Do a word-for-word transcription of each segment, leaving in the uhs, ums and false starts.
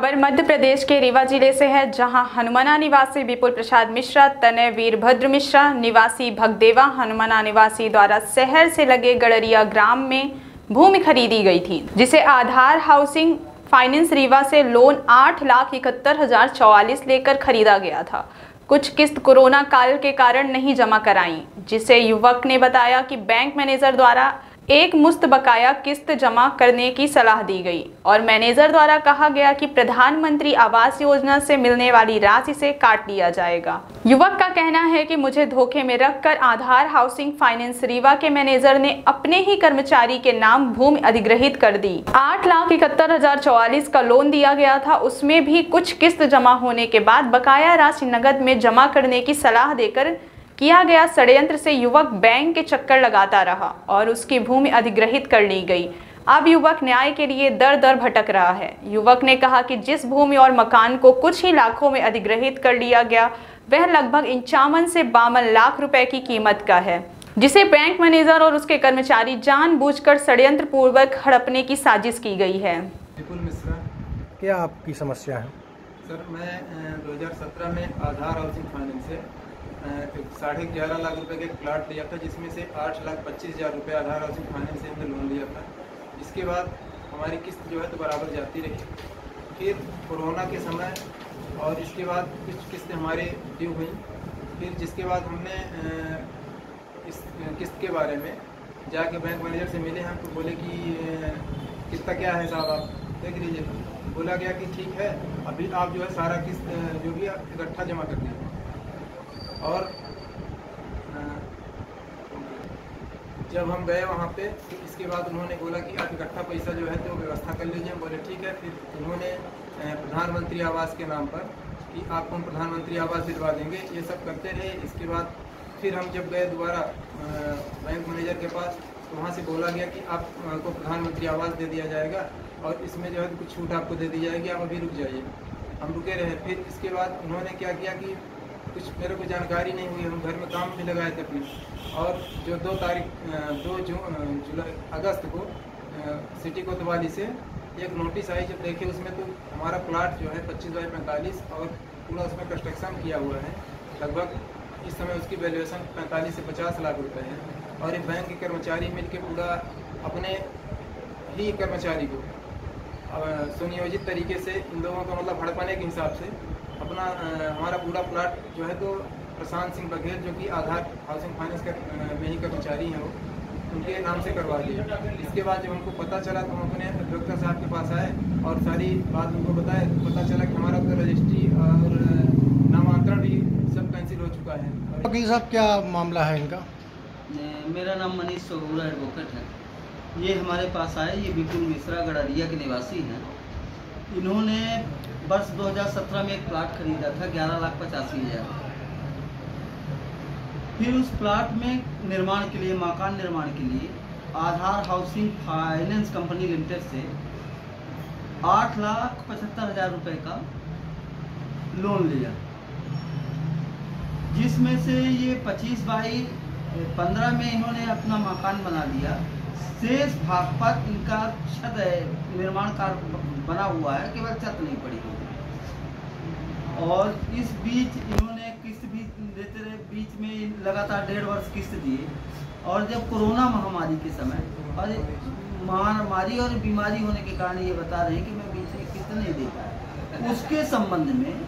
खबर मध्य प्रदेश के रीवा जिले से है, जहां हनुमाना निवासी विपुल प्रसाद मिश्रा तनय वीरभद्र मिश्रा निवासी भगदेवा हनुमाना निवासी द्वारा शहर से लगे गड़रिया ग्राम में भूमि खरीदी गई थी, जिसे आधार हाउसिंग फाइनेंस रीवा से लोन आठ लाख इकहत्तर हजार चौवालीस लेकर खरीदा गया था। कुछ किस्त कोरोना काल के कारण नहीं जमा कराई, जिसे युवक ने बताया कि बैंक मैनेजर द्वारा एक मुश्त बकाया किस्त जमा करने की सलाह दी गई और मैनेजर द्वारा कहा गया कि प्रधानमंत्री आवास योजना से मिलने वाली राशि से काट लिया जाएगा। युवक का कहना है कि मुझे धोखे में रखकर आधार हाउसिंग फाइनेंस रीवा के मैनेजर ने अपने ही कर्मचारी के नाम भूमि अधिग्रहित कर दी। आठ लाख इकहत्तर हजार चौवालीस का लोन दिया गया था, उसमें भी कुछ किस्त जमा होने के बाद बकाया राशि नगद में जमा करने की सलाह देकर किया गया षड्यंत्र से युवक बैंक के चक्कर लगाता रहा और उसकी भूमि अधिग्रहित कर ली गई। अब युवक न्याय के लिए दर दर भटक रहा है। युवक ने कहा कि जिस भूमि और मकान को कुछ ही लाखों में अधिग्रहित कर लिया गया, वह लगभग इंचावन से बावन लाख रुपए की कीमत का है, जिसे बैंक मैनेजर और उसके कर्मचारी जानबूझकर षड्यंत्र पूर्वक हड़पने की साजिश की गई है। बिपिन मिश्रा, क्या आपकी समस्या है? सर, मैं दो हजार सत्रह में आधार हाउसिंग फाइनेंस से साढ़े ग्यारह लाख रुपए के प्लाट लिया था, जिसमें से आठ लाख पच्चीस हज़ार रुपये आधार हाउसिंग फाइनेंस से हमने लोन लिया था। इसके बाद हमारी किस्त जो है तो बराबर जाती रही, फिर कोरोना के समय और इसके बाद कुछ किस्त हमारे ड्यू हुई, फिर जिसके बाद हमने इस किस्त के बारे में जाके बैंक मैनेजर से मिले। हमको तो बोले कि कितना क्या है साहब, आप देख लीजिए। बोला गया कि ठीक है, अभी आप जो है सारा किस्त जो भी इकट्ठा जमा कर दें। और जब हम गए वहाँ पे, इसके बाद उन्होंने बोला कि आप इकट्ठा पैसा जो है तो व्यवस्था कर लीजिए। बोले ठीक है। फिर उन्होंने प्रधानमंत्री आवास के नाम पर कि आपको हम प्रधानमंत्री आवास दिलवा देंगे, ये सब करते रहे। इसके बाद फिर हम जब गए दोबारा बैंक मैनेजर के पास, तो वहाँ से बोला गया कि आपको प्रधानमंत्री आवास दे दिया जाएगा और इसमें जो है कुछ छूट आपको दे दी जाएगी, आप अभी रुक जाइए। हम रुके रहे। फिर इसके बाद उन्होंने क्या किया कि कुछ मेरे को जानकारी नहीं हुई, हम घर में काम भी लगाए थे अपने। और जो दो तारीख दो जून जुलाई अगस्त को सिटी कोतवाली से एक नोटिस आई। जब देखे उसमें तो हमारा प्लाट जो है पच्चीस बाई पैंतालीस और पूरा उसमें कंस्ट्रक्शन किया हुआ है, लगभग इस समय उसकी वैल्यूएशन पैंतालीस से पचास लाख रुपए है। और ये बैंक के कर्मचारी मिल के पूरा अपने ही कर्मचारी को सुनियोजित तरीके से इन लोगों को मतलब हड़पने के हिसाब से अपना हमारा पूरा प्लाट जो है तो प्रशांत सिंह बघेल, जो कि आधार हाउसिंग फाइनेंस का में ही कर्मचारी हैं, वो उनके नाम से करवा लिया। इसके बाद जब हमको पता चला तो हम अपने अधिवक्ता साहब के पास आए और सारी बात उनको बताए। तो पता चला कि हमारा तो रजिस्ट्री और नामांतरण भी सब कैंसिल हो चुका है। वकील साहब, क्या मामला है इनका? मेरा नाम मनीष सोगुरा एडवोकेट है। ये हमारे पास आए, ये बिपिन मिश्रा गड़रिया के निवासी हैं। इन्होंने वर्ष दो हज़ार सत्रह में एक प्लाट खरीदा था ग्यारह लाख पचासी हज़ार। फिर उस प्लाट में निर्माण के लिए, मकान निर्माण के लिए Aadhaar housing finance company limited से आठ लाख पचहत्तर हजार रुपये का लोन लिया, जिसमें से ये पच्चीस बाई पंद्रह में इन्होंने अपना मकान बना लिया। शेष भाग पर इनका छत है, निर्माण कार्य बना हुआ है, केवल छत नहीं पड़ी हुई। और इस बीच इन्होंने किस्त भी देते रहे, बीच में लगातार डेढ़ वर्ष किस्त दिए। और जब कोरोना महामारी के समय और महामारी और बीमारी होने के कारण ये बता रहे हैं कि मैं बीच में किस्त नहीं दे पाया। उसके संबंध में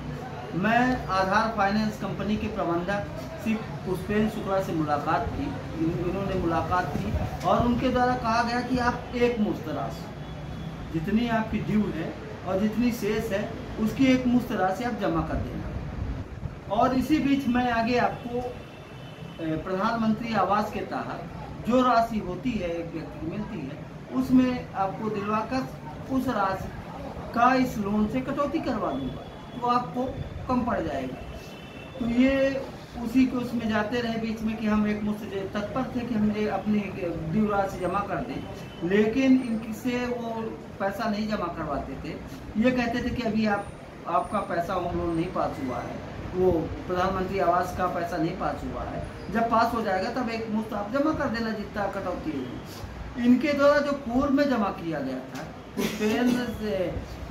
मैं आधार फाइनेंस कंपनी के प्रबंधक श्री पुस्पेन शुक्ला से मुलाकात की, इन्होंने मुलाकात की और उनके द्वारा कहा गया कि आप एक मुश्त राशि जितनी आपकी ड्यू है और जितनी शेष है उसकी एक मुश्त राशि आप जमा कर देना। और इसी बीच मैं आगे आपको प्रधानमंत्री आवास के तहत जो राशि होती है एक व्यक्ति को मिलती है, उसमें आपको दिलवाकर उस राशि का इस लोन से कटौती करवा दूंगा, तो आपको कम पड़ जाएगा। तो ये उसी को उसमें जाते रहे बीच में कि हम एक मुश्त तत्पर थे कि हमने अपनी ड्यू राशि जमा कर दें, लेकिन इनसे वो पैसा नहीं जमा करवाते थे। ये कहते थे कि अभी आप आपका पैसा होम लोन नहीं पास हुआ है, वो प्रधानमंत्री आवास का पैसा नहीं पास हुआ है, जब पास हो जाएगा तब एक मुश्त आप जमा कर देना जितना कटौती होगी। इनके द्वारा जो पूर्व में जमा किया गया था पुष्पेंद्र से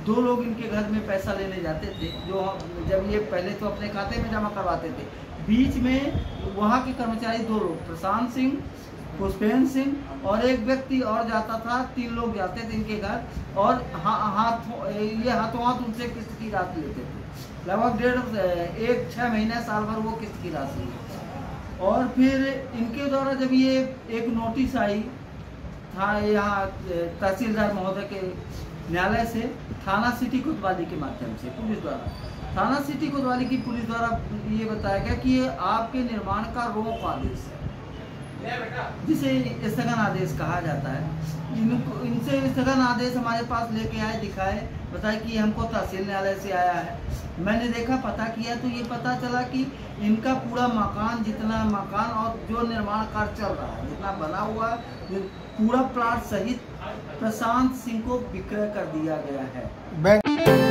दो लोग इनके घर में पैसा लेने जाते थे, जो जब ये पहले तो अपने खाते में जमा करवाते थे, बीच में वहाँ के कर्मचारी दो लोग, प्रशांत सिंह, पुष्पेंद्र सिंह और एक व्यक्ति और जाता था, तीन लोग जाते थे इनके घर और हा, हाथ ये हाथों हाथ उनसे किस्त की राशि लेते थे। लगभग डेढ़ एक छः महीने साल भर वो किस्त की राशि और फिर इनके द्वारा जब ये एक नोटिस आई था यहाँ तहसीलदार महोदय के न्यायालय से, थाना सिटी कोतवाली के माध्यम से पुलिस द्वारा, थाना सिटी कोतवाली की पुलिस द्वारा ये बताया गया कि ये आपके निर्माण का रोक आदेश है, जिसे स्थगन आदेश कहा जाता है। इनको इनसे स्थगन आदेश हमारे पास लेके आए, दिखाए, बताया कि हमको तहसील न्यायालय से आया है। मैंने देखा, पता किया तो ये पता चला कि इनका पूरा मकान, जितना मकान और जो निर्माण कार्य चल रहा है, जितना बना हुआ पूरा प्लाट सहित प्रशांत सिंह को विक्रय कर दिया गया है।